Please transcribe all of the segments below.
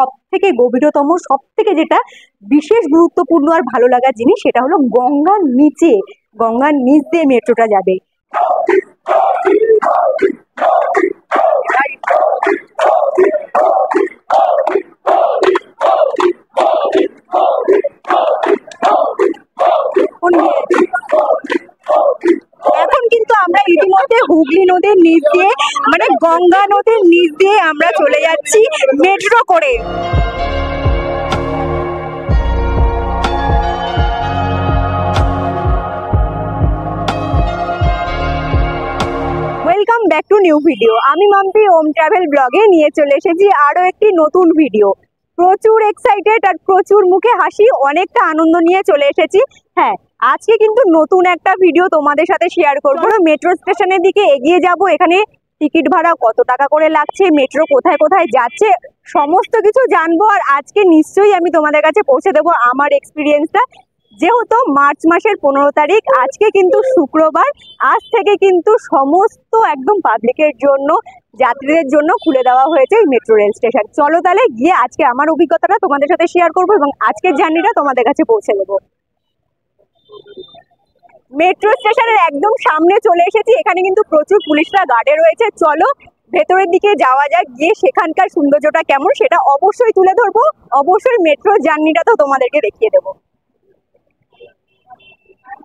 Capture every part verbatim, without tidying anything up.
সব থেকে গভীরতম, সব থেকে যেটা বিশেষ গুরুত্বপূর্ণ আর ভালো লাগার জিনিস সেটা হলো গঙ্গার নিচে, গঙ্গার নিচ দিয়ে মেট্রোটা যাবে। এখন কিন্তু আমরা ইতিমধ্যে হুগলি নদীর নিচ দিয়ে মানে গঙ্গা নদীর নিচ দিয়ে আমরা চলে যাচ্ছি মেট্রো করে। Welcome back to new video. আমি মাম্পি, ওম ট্রাভেল ব্লগে নিয়ে চলে এসেছি আরও একটি নতুন ভিডিও। প্রচুর এক্সাইটেড আর প্রচুর মুখে হাসি, অনেকটা আনন্দ নিয়ে চলে এসেছি। হ্যাঁ, আজকে কিন্তু নতুন একটা ভিডিও তোমাদের সাথে শেয়ার করবো। মেট্রো স্টেশনের দিকে এগিয়ে যাব, এখানে টিকিট ভাড়া কত টাকা করে লাগছে, মেট্রো কোথায় কোথায় যাচ্ছে, সমস্ত কিছু জানবো। আর আজকে নিশ্চয়ই আমি তোমাদের কাছে পৌঁছে দেবো আমার এক্সপিরিয়েন্সটা। যেহেতু মার্চ মাসের পনেরো তারিখ, আজকে কিন্তু শুক্রবার, আজ থেকে কিন্তু সমস্ত একদম পাবলিকের জন্য, যাত্রীদের জন্য খুলে দেওয়া হয়েছে মেট্রো রেল স্টেশন। চলো তাহলে গিয়ে আজকে আমার অভিজ্ঞতাটা তোমাদের সাথে শেয়ার করবো এবং আজকের জার্নিটা তোমাদের কাছে পৌঁছে দেবো। মেট্রো স্টেশনের একদম সামনে চলে এসেছি, এখানে কিন্তু প্রচুর পুলিশরা গার্ডে রয়েছে। চলো ভেতরের দিকে যাওয়া যাক, গিয়ে সেখানকার সৌন্দর্যটা কেমন সেটা অবশ্যই তুলে ধরবো, অবশ্যই মেট্রো জার্নিটা তো তোমাদেরকে দেখিয়ে দেবো।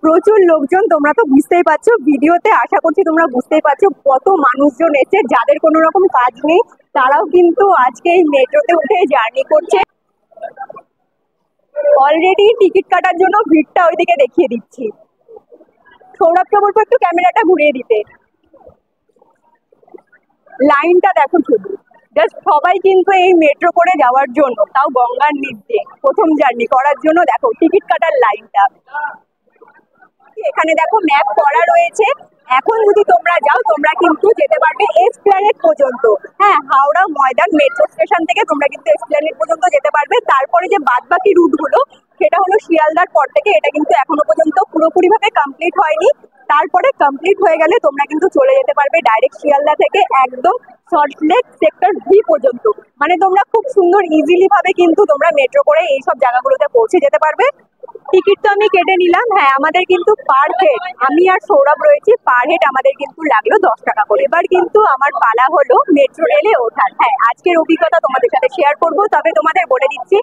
প্রচুর লোকজন, তোমরা তো বুঝতেই পারছো ভিডিওতে, আশা করছি তোমরা বুঝতেই পারছো কত মানুষজন এসেছে। যাদের কোনো রকম কাজ নেই তারাও কিন্তু আজকে এই মেট্রোতে উঠে জার্নি করছে। অলরেডি টিকিট কাটার জন্য ভিড়টা ওইদিকে দেখিয়ে দিচ্ছি। সৌরভকে বলবো একটু ক্যামেরাটা ঘুরিয়ে দিতে। লাইনটা দেখো শুধু, জাস্ট সবাই কিন্তু এই মেট্রো করে যাওয়ার জন্য, তাও গঙ্গার নিচ দিয়ে প্রথম জার্নি করার জন্য। দেখো টিকিট কাটার লাইনটা, এখানে দেখো ম্যাপ করা রয়েছে। এখন যদি তোমরা যাও তোমরা কিন্তু যেতে পারবে এসপ্ল্যানেড পর্যন্ত। হ্যাঁ, হাওড়া ময়দান মেট্রো স্টেশন থেকে তোমরা কিন্তু এসপ্ল্যানেড পর্যন্ত যেতে পারবে। তারপরে যে বাদবাকি রুটগুলো সেটা হলো শিয়ালদার পর থেকে, এটা কিন্তু এখনো পর্যন্ত পুরোপুরিভাবে কমপ্লিট হয়নি। তারপরে কমপ্লিট হয়ে গেলে তোমরা কিন্তু চলে যেতে পারবে ডাইরেক্ট শিয়ালদা থেকে একদম সল্টলেক সেক্টর বি পর্যন্ত। মানে তোমরা খুব সুন্দর ইজিলি ভাবে কিন্তু তোমরা মেট্রো করে এইসব জায়গাগুলোতে পৌঁছে যেতে পারবে। টিকিট তো আমি কেটে নিলাম। হ্যাঁ, আমাদের কিন্তু পার হেড, আমি আর সৌরভ রয়েছি, পার হেড আমাদের কিন্তু লাগলো দশ টাকা করে। এবার কিন্তু আমার পালা হলো মেট্রো রেলে ওঠার। হ্যাঁ, আজকের অভিজ্ঞতা তোমাদের সাথে শেয়ার করব। তবে তোমাদের বলে দিচ্ছি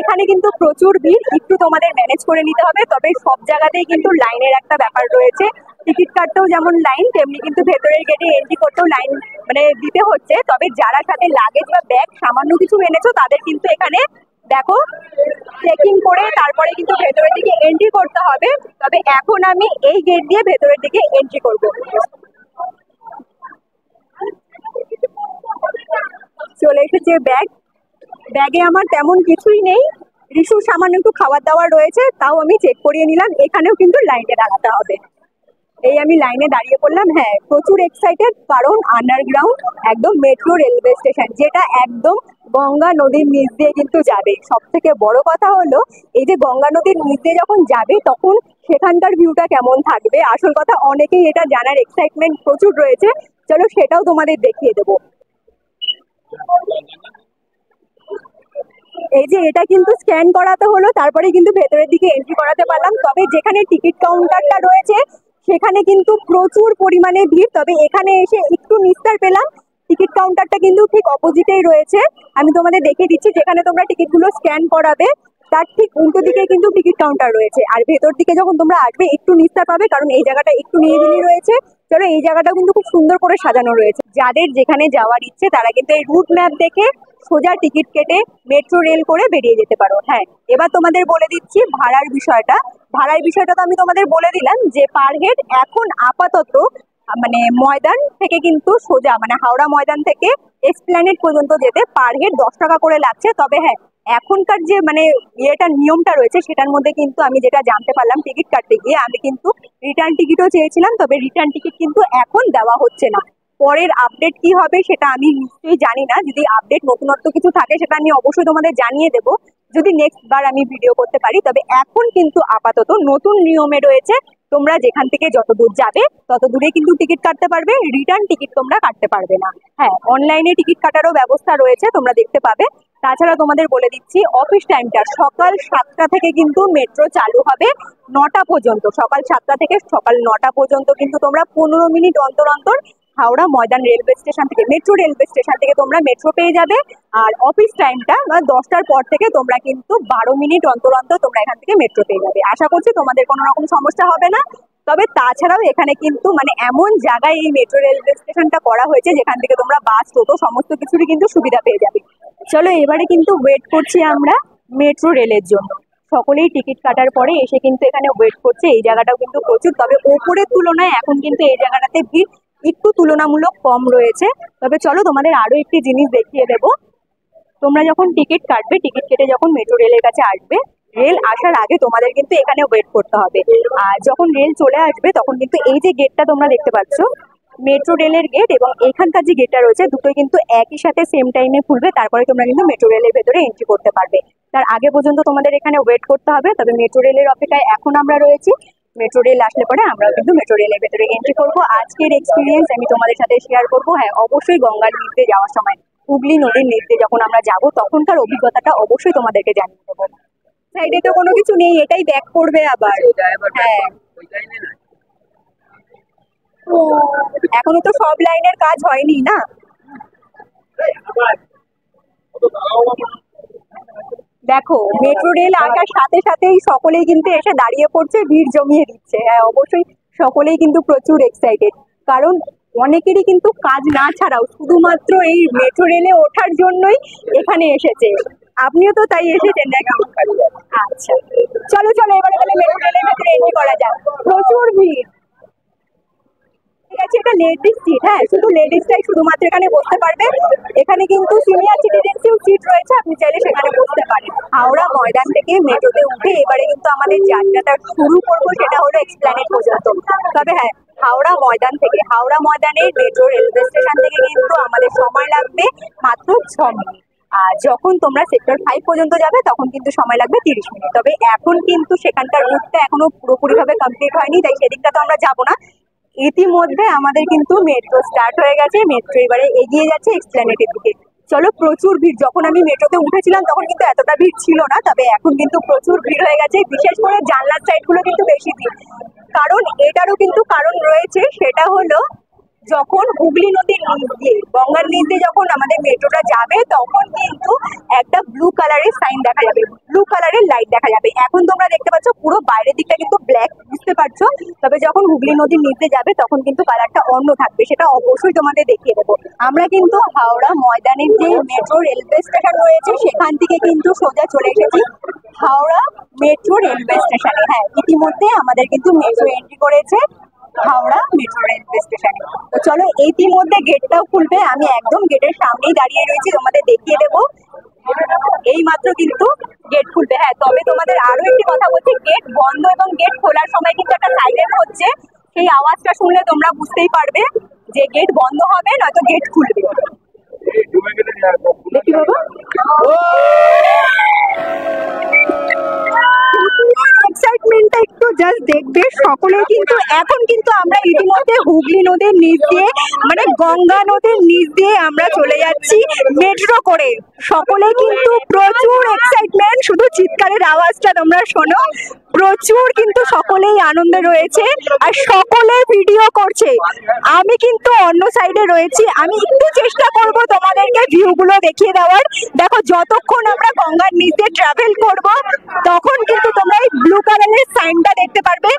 এখানে কিন্তু প্রচুর ভিড়, একটু তোমাদের ম্যানেজ করে নিতে হবে। তবে সব জায়গাতেই কিন্তু লাইনের একটা ব্যাপার রয়েছে, টিকিট কাটতেও যেমন লাইন, তেমনি কিন্তু ভেতরের গেটে এন্ট্রি করতেও লাইন মানে দিতে হচ্ছে। তবে যারা সাথে লাগেজ বা ব্যাগ সামান্য কিছু এনেছো তাদের কিন্তু এখানে দেখো চেকিং করে তারপরে কিন্তু ভেতরের দিকে এন্ট্রি করতে হবে। তবে এখন আমি এই গেট দিয়ে ভেতরের দিকে এন্ট্রি করব। চলে এসেছে ব্যাগ, ব্যাগে আমার তেমন কিছুই নেই, রিসু সামান্য একটু খাবার দাবার রয়েছে, তাও আমি চেক করিয়ে নিলাম। এখানেও কিন্তু লাইনে দাঁড়াতে হবে। এই আমি লাইনে দাঁড়িয়ে পড়লাম। হ্যাঁ, প্রচুর এক্সাইটেড, কারণ আন্ডারগ্রাউন্ড একদম মেট্রো রেলওয়ে স্টেশন যেটা একদম গঙ্গা নদীর নিচ দিয়ে কিন্তু যাবে। সব থেকে বড় কথা হলো এই যে গঙ্গা নদীর নিচ দিয়ে যখন যাবে তখন সেখানকার ভিউটা কেমন থাকবে, আসল কথা অনেকেই এটা জানার এক্সাইটমেন্ট প্রচুর রয়েছে। চলো সেটাও তোমাদের দেখিয়ে দেবো। এই যে এটা কিন্তু স্ক্যান করাতে হলো, তারপরে কিন্তু ভেতরের দিকে এন্ট্রি করাতে পারলাম। তবে যেখানে টিকিট কাউন্টারটা রয়েছে সেখানে কিন্তু প্রচুর পরিমাণে ভিড়। তবে এখানে এসে একটু নিস্তার পেলাম। টিকিট কাউন্টারটা কিন্তু ঠিক অপোজিটেই রয়েছে, আমি তোমাদের দেখিয়ে দিচ্ছি। যেখানে তোমরা টিকিটগুলো স্ক্যান করাবে তার ঠিক উল্টো দিকে কিন্তু টিকিট কাউন্টার রয়েছে। আর ভেতর দিকে যখন তোমরা আসবে একটু নিস্তার পাবে, কারণ এই জায়গাটা একটু নিরিবিলি রয়েছে। চলো এই জায়গাটাও কিন্তু খুব সুন্দর করে সাজানো রয়েছে। যাদের যেখানে যাওয়ার ইচ্ছে তারা কিন্তু এই রুট ম্যাপ দেখে সোজা টিকিট কেটে মেট্রো রেল করে বেরিয়ে যেতে পারো। হ্যাঁ, এবার তোমাদের বলে দিচ্ছি ভাড়ার বিষয়টা। ভাড়ার বিষয়টা তো আমি তোমাদের বলে দিলাম যে পার হেড এখন আপাতত মানে ময়দান থেকে কিন্তু সোজা মানে হাওড়া ময়দান থেকে এসপ্ল্যানেড পর্যন্ত যেতে পার হেড দশ টাকা করে লাগছে। তবে হ্যাঁ, এখনকার যে মানে ইয়েটা নিয়মটা রয়েছে সেটার মধ্যে কিন্তু আমি যেটা জানতে পারলাম টিকিট কাটতে গিয়ে, আমি কিন্তু রিটার্ন টিকিটও চেয়েছিলাম, তবে রিটার্ন টিকিট কিন্তু এখন দেওয়া হচ্ছে না। পরের আপডেট কি হবে সেটা আমি নিশ্চয়ই জানি না। যদি আপডেট নতুনত্ব কিছু থাকে সেটা আমি অবশ্যই তোমাদের জানিয়ে দেবো, যদি নেক্সট বার আমি ভিডিও করতে পারি। তবে এখন কিন্তু আপাতত নতুন নিয়মে রয়েছে, তোমরা যেখান থেকে যত দূর যাবে তত দূরে কিন্তু টিকিট কাটতে পারবে, রিটার্ন টিকিট তোমরা কাটতে পারবে না। হ্যাঁ, অনলাইনে টিকিট কাটারও ব্যবস্থা রয়েছে, তোমরা দেখতে পাবে। তাছাড়া তোমাদের বলে দিচ্ছি অফিস টাইমটা সকাল সাতটা থেকে কিন্তু মেট্রো চালু হবে নটা পর্যন্ত, সকাল সাতটা থেকে সকাল নটা পর্যন্ত কিন্তু তোমরা পনেরো মিনিট অন্তর অন্তর হাওড়া ময়দান রেলওয়ে স্টেশন থেকে মেট্রো রেলওয়ে স্টেশন থেকে তোমরা মেট্রো পেয়ে যাবে। আর অফিস টাইমটা দশটার পর থেকে তোমরা কিন্তু বারো মিনিট অন্তর অন্তর তোমরা এখান থেকে মেট্রো পেয়ে যাবে। আশা করছি তোমাদের কোনো রকম সমস্যা হবে না। তবে তাছাড়াও এখানে কিন্তু মানে এমন জায়গায় এই মেট্রো রেলওয়ে স্টেশনটা করা হয়েছে যেখান থেকে তোমরা বাস টোটো সমস্ত কিছুরই কিন্তু সুবিধা পেয়ে যাবে। চলো এবারে কিন্তু ওয়েট করছি আমরা মেট্রো রেলের জন্য। সকলেই টিকিট কাটার পরে এসে কিন্তু এখানে ওয়েট করছে। এই জায়গাটাও কিন্তু প্রচুর, তবে ওপরের তুলনায় এখন কিন্তু এই জায়গাটাতে ভিড় একটু তুলনামূলক কম রয়েছে। তবে চলো তোমাদের আরও একটি জিনিস দেখিয়ে দেব। তোমরা যখন টিকিট কাটবে, টিকিট কেটে যখন মেট্রো রেলের কাছে আসবে, রেল আসার আগে তোমাদের কিন্তু এখানে ওয়েট করতে হবে। আর যখন রেল চলে আসবে তখন কিন্তু এই যে গেটটা তোমরা দেখতে পাচ্ছ, মেট্রো রেলের গেট এবং এখানকার যে গেটটা রয়েছে দুটোই কিন্তু একই সাথে সেম টাইমে খুলবে, তারপরে তোমরা কিন্তু মেট্রো রেলের ভেতরে এন্ট্রি করতে পারবে। তার আগে পর্যন্ত তোমাদের এখানে ওয়েট করতে হবে। তবে মেট্রো রেলের অপেক্ষায় এখন আমরা রয়েছি। মেট্রো রেল আসলে পরে আমরা কিন্তু মেট্রো রেলের ভেতরে এন্ট্রি করবো। আজকের এক্সপিরিয়েন্স আমি তোমাদের সাথে শেয়ার করবো। হ্যাঁ, অবশ্যই গঙ্গার নিচ দিয়ে যাওয়ার সময়, হুগলি নদীর নিচ দিয়ে যখন আমরা যাবো তখনকার অভিজ্ঞতাটা অবশ্যই তোমাদেরকে জানিয়ে দেবো। সাইডে তো কোনো কিছু নেই, এটাই ব্যাক করবে আবার। হ্যাঁ, এখনো তো সব লাইনের কাজ হয়নি না। দেখো মেট্রো রেল আসার সাথে সাথেই সকলেই কিন্তু এসে দাঁড়িয়ে পড়ছে, ভিড় জমিয়ে দিচ্ছে। হ্যাঁ, অবশ্যই সকলেই কিন্তু প্রচুর এক্সাইটেড, কারণ অনেকেরই কিন্তু কাজ না ছাড়াও শুধুমাত্র এই মেট্রো রেলে ওঠার জন্যই এখানে এসেছে। আপনিও তো তাই এসেছেন নাকি? আচ্ছা চলো চলো এবারে তাহলে মেট্রো রেলের ভেতরে এন্ট্রি করা যাক। প্রচুর ভিড়। ঠিক আছে, এটা লেডিস সিট। হ্যাঁ, শুধু লেডিসটাই শুধুমাত্র এখানে বসতে পারবে। এখানে কিন্তু সিনিয়র সিটিজেনসিও সিট রয়েছে, আপনি চাইলে সেখানে বসতে পারেন। হাওড়া ময়দান থেকে মেট্রোতে উঠে এবারে কিন্তু আমাদের যাত্রাটা শুরু করবো, সেটা হলো এক্সপ্ল্যানেড পর্যন্ত। তবে হ্যাঁ, হাওড়া ময়দান থেকে হাওড়া ময়দানের মেট্রো রেলওয়ে স্টেশন থেকে কিন্তু আমাদের সময় লাগবে মাত্র ছ মিনিট আর যখন তোমরা সেক্টর ফাইভ পর্যন্ত যাবে তখন কিন্তু সময় লাগবে তিরিশ মিনিট। তবে এখন কিন্তু সেখানকার রুটটা এখনো পুরোপুরিভাবে কমপ্লিট হয়নি, তাই সেদিকটা তো আমরা যাবো না। ইতিমধ্যে আমাদের কিন্তু মেট্রো স্টার্ট হয়ে গেছে, মেট্রো এবারে এগিয়ে যাচ্ছে এক্সপ্ল্যানেডের দিকে। চলো, প্রচুর ভিড়। যখন আমি মেট্রোতে উঠেছিলাম তখন কিন্তু এতটা ভিড় ছিল না, তবে এখন কিন্তু প্রচুর ভিড় হয়ে গেছে। বিশেষ করে জানলার সাইডগুলো কিন্তু বেশি ভিড়, কারণ এটারও কিন্তু কারণ রয়েছে। সেটা হলো যখন হুগলি নদীর নিচ দিয়ে, গঙ্গার নিচ দিয়ে যখন আমাদের মেট্রোটা যাবে তখন কিন্তু একটা ব্লু কালারের সাইন দেখা যাবে, ব্লু কালারের লাইট দেখা যাবে। এখন তোমরা দেখতে পাচ্ছ পুরো বাইরের দিকটা কিন্তু ব্ল্যাক, বুঝতে পারছো? তবে যখন হুগলি নদীর নিচ দিয়ে যাবে তখন কিন্তু কালারটা অন্য থাকবে, সেটা অবশ্যই তোমাদের দেখিয়ে দেবো। আমরা কিন্তু হাওড়া ময়দানের যে মেট্রো রেলওয়ে স্টেশন রয়েছে সেখান থেকে কিন্তু সোজা চলে এসেছি হাওড়া মেট্রো রেলওয়ে স্টেশনে। হ্যাঁ, ইতিমধ্যে আমাদের কিন্তু মেট্রো এন্ট্রি করেছে হাওড়া মেট্রো রেলওয়ে স্টেশনে। তো চলো, ইতিমধ্যে গেটটাও খুলবে। আমি একদম গেটের সামনেই দাঁড়িয়ে রয়েছি, তোমাদের দেখিয়ে দেবো। এই মাত্র কিন্তু গেট খুলবে। হ্যাঁ, তবে তোমাদের আরো একটি কথা বলছি, গেট বন্ধ এবং গেট খোলার সময় কিন্তু একটা সাইরেন হচ্ছে। সেই আওয়াজটা শুনলে তোমরা বুঝতেই পারবে যে গেট বন্ধ হবে নয়তো গেট খুলবে। দেখি বাবা, এক্সাইটমেন্টটা একটু জাস্ট দেখবে সকলে কিন্তু। এখন কিন্তু আমরা ইতিমধ্যে হুগলি নদীর নিচ দিয়ে, মানে গঙ্গা নদীর নিচ দিয়ে আমরা চলে যাচ্ছি মেট্রো করে। সকলে কিন্তু প্রচুর এক্সাইটমেন্ট, শুধু চিৎকারের আওয়াজটা তোমরা শোনো। প্রচুর কিন্তু সকলেই আনন্দে রয়েছে আর সকলে ভিডিও করছে। আমি কিন্তু অন্য সাইডে রয়েছি, আমি একটু চেষ্টা করব তোমাদেরকে ভিউগুলো দেখিয়ে দেওয়ার। দেখো, যতক্ষণ আমরা গঙ্গার নিচ দিয়ে ট্রাভেল করব তখন কিন্তু তোমরা এই ব্লু কালারের সাইনটা দেখতে পারবে।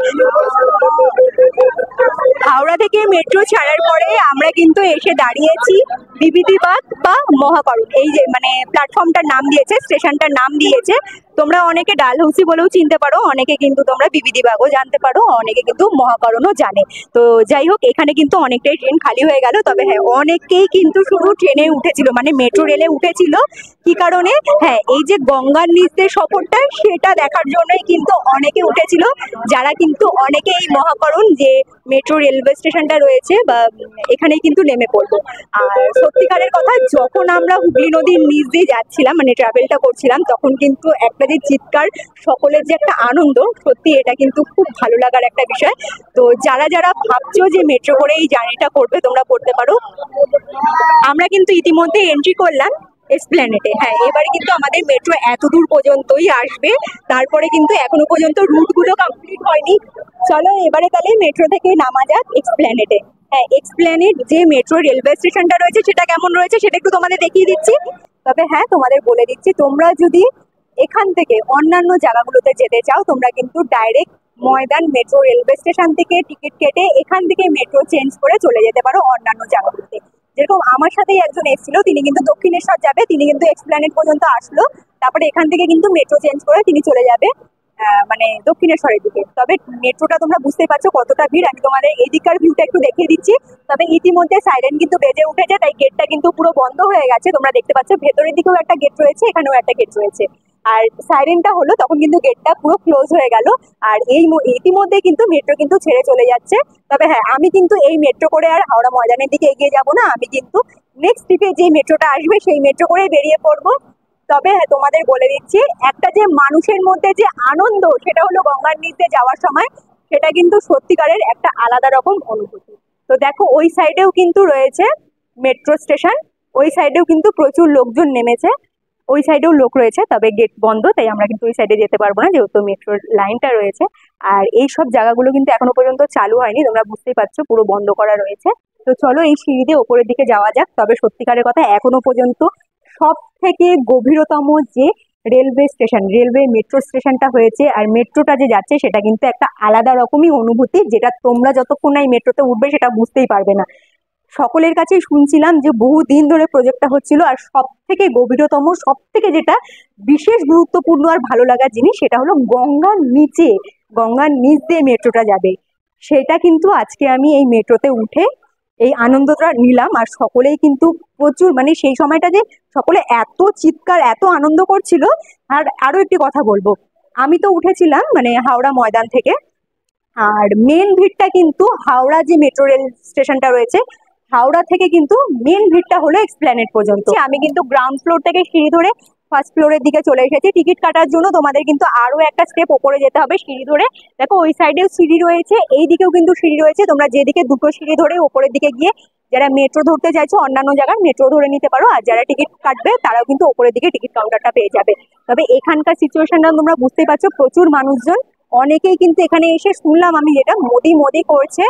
হাওড়া থেকে মেট্রো ছাড়ার পরে আমরা কিন্তু এসে দাঁড়িয়েছি বিবিধিবাগ বা মহাকরণ, এই যে মানে প্ল্যাটফর্মটার নাম দিয়েছে, স্টেশনটার নাম দিয়েছে। তোমরা অনেকে ডালহৌসি বলেও চিনতে পারো, অনেকে কিন্তু তোমরা বিবিধিবাগও জানতে পারো, অনেকে কিন্তু মহাকরণও জানে। তো যাই হোক, এখানে কিন্তু অনেকটাই ট্রেন খালি হয়ে গেল। তবে হ্যাঁ, অনেকেই কিন্তু শুধু ট্রেনে উঠেছিল, মানে মেট্রো রেলে উঠেছিল। কি কারণে? হ্যাঁ, এই যে গঙ্গার নিচ দিয়ে সফরটা, সেটা দেখার জন্যই কিন্তু অনেকে উঠেছিল, যারা কিন্তু অনেকে এই মহাকরণ যে মেট্রো রেলওয়ে স্টেশনটা রয়েছে বা এখানেই কিন্তু নেমে পড়লো। আর সত্যিকারের কথা, যখন আমরা হুগলি নদীর নিচ দিয়ে যাচ্ছিলাম, মানে ট্রাভেলটা করছিলাম, তখন কিন্তু একটা যে চিৎকার, সকলের যে একটা আনন্দ, সত্যি এটা কিন্তু খুব ভালো লাগার একটা বিষয়। তো যারা যারা ভাবছো যে মেট্রো করে এই জার্নিটা করবে, তোমরা করতে পারো। আমরা কিন্তু ইতিমধ্যে এন্ট্রি করলাম। এসপ্ল্যানেডে। হ্যাঁ, এবারে কিন্তু আমাদের মেট্রো এত দূর পর্যন্তই আসবে, তারপরে কিন্তু এখনো পর্যন্ত রুটগুলো কমপ্লিট হয়নি। চলো এবারে তাহলে মেট্রো থেকে নামা যাক এসপ্ল্যানেডে। হ্যাঁ, এসপ্ল্যানেড যে মেট্রো রেলওয়ে স্টেশনটা রয়েছে সেটা কেমন রয়েছে সেটা একটু তোমাদের দেখিয়ে দিচ্ছি। তবে হ্যাঁ, তোমাদের বলে দিচ্ছি, তোমরা যদি এখান থেকে অন্যান্য জায়গাগুলোতে যেতে চাও তোমরা কিন্তু direct Maidan metro railway station থেকে টিকিট কেটে এখান থেকে মেট্রো চেঞ্জ করে চলে যেতে পারো অন্যান্য জায়গাগুলোতে। যেরকম আমার সাথেই একজন এসেছিল, তিনি কিন্তু দক্ষিণেশ্বর যাবে, তিনি কিন্তু এক্সপ্ল্যানেড পর্যন্ত আসলো, তারপরে এখান থেকে কিন্তু মেট্রো চেঞ্জ করে তিনি চলে যাবে মানে দক্ষিণেশ্বরের দিকে। তবে মেট্রোটা তোমরা বুঝতে পারছো কতটা ভিড়, আমি তোমাদের এদিককার ভিউটা একটু দেখিয়ে দিচ্ছি। তবে ইতিমধ্যে সাইরেন কিন্তু বেজে উঠেছে, তাই গেটটা কিন্তু পুরো বন্ধ হয়ে গেছে। তোমরা দেখতে পাচ্ছ ভেতরের দিকেও একটা গেট রয়েছে, এখানেও একটা গেট রয়েছে। আর সাইরেনটা হলো তখন কিন্তু গেটটা পুরো ক্লোজ হয়ে গেল। আর এই ইতিমধ্যে কিন্তু মেট্রো কিন্তু ছেড়ে চলে যাচ্ছে। তবে হ্যাঁ, আমি কিন্তু এই মেট্রো করে আর হাওড়া ময়দানের দিকে এগিয়ে যাব না, আমি কিন্তু নেক্সট ট্রিপে যে মেট্রোটা আসবে সেই মেট্রো করে বেরিয়ে পড়বো। তবে হ্যাঁ, তোমাদের বলে দিচ্ছি, একটা যে মানুষের মধ্যে যে আনন্দ সেটা হলো গঙ্গার নিচে যাওয়ার সময়, সেটা কিন্তু সত্যিকারের একটা আলাদা রকম অনুভূতি। তো দেখো ওই সাইডেও কিন্তু রয়েছে মেট্রো স্টেশন, ওই সাইডেও কিন্তু প্রচুর লোকজন নেমেছে, ওই সাইডেও লোক রয়েছে। তবে গেট বন্ধ, তাই আমরা কিন্তু ওই সাইডে যেতে পারবো না, যেহেতু মেট্রো লাইনটা রয়েছে। আর এই সব জায়গাগুলো কিন্তু এখনো পর্যন্ত চালু হয়নি, তোমরা বুঝতেই পারছো পুরো বন্ধ করা রয়েছে। তো চলো এই সিঁড়ি দিয়ে ওপরের দিকে যাওয়া যাক। তবে সত্যিকারের কথা, এখনো পর্যন্ত সব থেকে গভীরতম যে রেলওয়ে স্টেশন, রেলওয়ে মেট্রো স্টেশনটা হয়েছে, আর মেট্রোটা যে যাচ্ছে সেটা কিন্তু একটা আলাদা রকমই অনুভূতি, যেটা তোমরা যতক্ষণ না এই মেট্রোতে উঠবে সেটা বুঝতেই পারবে না। সকলের কাছেই শুনছিলাম যে বহু দিন ধরে প্রজেক্টটা হচ্ছিল, আর সব থেকে গভীরতম, সব থেকে যেটা বিশেষ গুরুত্বপূর্ণ আর ভালো লাগার জিনিস, সেটা হলো গঙ্গার নিচে, গঙ্গার নিচ দিয়ে মেট্রোটা যাবে। সেটা কিন্তু আজকে আমি এই মেট্রোতে উঠে এই আনন্দটা নিলাম। আর সকলেই কিন্তু প্রচুর মানে সেই সময়টা যে সকলে এত চিৎকার, এত আনন্দ করছিল। আর আরও একটি কথা বলবো, আমি তো উঠেছিলাম মানে হাওড়া ময়দান থেকে, আর মেন ভিড়টা কিন্তু হাওড়া যে মেট্রো রেল স্টেশনটা রয়েছে, হাওড়া থেকে কিন্তু মেন ভিড়টা হলো এক্সপ্ল্যানেড পর্যন্ত। আমি কিন্তু গ্রাউন্ড ফ্লোর থেকে সিঁড়ি ধরে ফার্স্ট ফ্লোরের দিকে চলে এসেছি। টিকিট কাটার জন্য তোমাদের কিন্তু আরও একটা স্টেপ ওপরে যেতে হবে সিঁড়ি ধরে। দেখো ওই সাইডেও সিঁড়ি রয়েছে, এই দিকেও কিন্তু সিঁড়ি রয়েছে। তোমরা যেদিকে দুটো সিঁড়ি ধরে ওপরের দিকে গিয়ে যারা মেট্রো ধরতে চাইছো অন্যান্য জায়গায় মেট্রো ধরে নিতে পারো, আর যারা টিকিট কাটবে তারাও কিন্তু ওপরের দিকে টিকিট কাউন্টারটা পেয়ে যাবে। তবে এখানকার সিচুয়েশনটা তোমরা বুঝতেই পারছো, প্রচুর মানুষজন, অনেকেই কিন্তু এখানে এসে শুনলাম আমি যেটা মোদি মোদি করছে।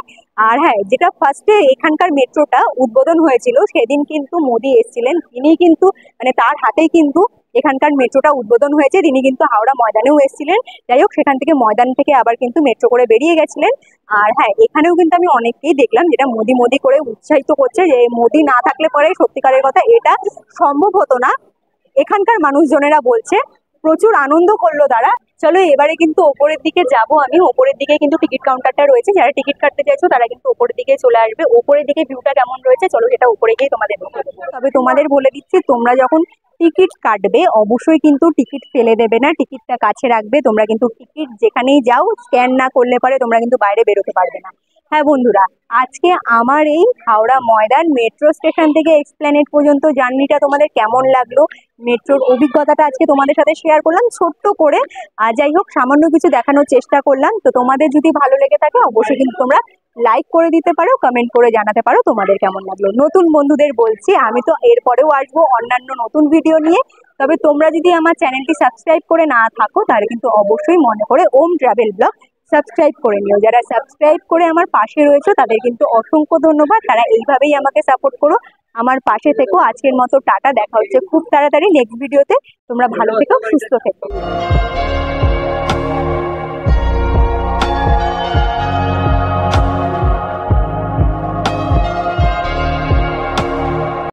আর হ্যাঁ, যেটা ফার্স্টে এখানকার মেট্রোটা উদ্বোধন হয়েছিল সেদিন কিন্তু মোদি এসেছিলেন, তিনি কিন্তু মানে তার হাতেই কিন্তু এখানকার মেট্রোটা উদ্বোধন হয়েছে। তিনি কিন্তু হাওড়া ময়দানেও এসেছিলেন, যাই হোক সেখান থেকে ময়দান থেকে আবার কিন্তু মেট্রো করে বেরিয়ে গেছিলেন। আর হ্যাঁ, এখানেও কিন্তু আমি অনেককেই দেখলাম যেটা মোদি মোদি করে উৎসাহিত করছে, যে মোদি না থাকলে পরে সত্যিকারের কথা এটা সম্ভব হতো না, এখানকার মানুষজনেরা বলছে। প্রচুর আনন্দ করলো তারা। চলো এবারে কিন্তু ওপরের দিকে যাব আমি। ওপরের দিকে কিন্তু টিকিট কাউন্টারটা রয়েছে, যারা টিকিট কাটতে চাইছো তারা কিন্তু ওপরের দিকে চলে আসবে। ওপরের দিকে ভিউটা কেমন রয়েছে চলো সেটা ওপরে গিয়ে তোমাদের দেখাবো। তবে তোমাদের বলে দিচ্ছি, তোমরা যখন টিকিট কাটবে অবশ্যই কিন্তু টিকিট ফেলে দেবে না, টিকিটটা কাছে রাখবে। তোমরা কিন্তু টিকিট যেখানেই যাও স্ক্যান না করলে পারে তোমরা কিন্তু বাইরে বেরোতে পারবে না। হ্যাঁ বন্ধুরা, আজকে আমার এই হাওড়া ময়দান মেট্রো স্টেশন থেকে এক্সপ্ল্যানেড পর্যন্ত জার্নিটা তোমাদের কেমন লাগলো, মেট্রোর অভিজ্ঞতাটা আজকে তোমাদের সাথে শেয়ার করলাম ছোট্ট করে। আর যাই হোক সামান্য কিছু দেখানোর চেষ্টা করলাম। তো তোমাদের যদি ভালো লেগে থাকে অবশ্যই কিন্তু তোমরা লাইক করে দিতে পারো, কমেন্ট করে জানাতে পারো তোমাদের কেমন লাগলো। নতুন বন্ধুদের বলছি, আমি তো এরপরেও আসবো অন্যান্য নতুন ভিডিও নিয়ে। তবে তোমরা যদি আমার চ্যানেলটি সাবস্ক্রাইব করে না থাকো তাহলে কিন্তু অবশ্যই মনে করে ওম ট্রাভেল ব্লগ সাবস্ক্রাইব করে নিও। যারা সাবস্ক্রাইব করে আমার পাশে রয়েছে তাদের কিন্তু অসংখ্য ধন্যবাদ। তারা এইভাবেই আমাকে সাপোর্ট করো, আমার পাশে থেকো। আজকের মতো টাটা, দেখা হচ্ছে খুব তাড়াতাড়ি নেক্সট ভিডিওতে। তোমরা ভালো থেকো, সুস্থ থেকো।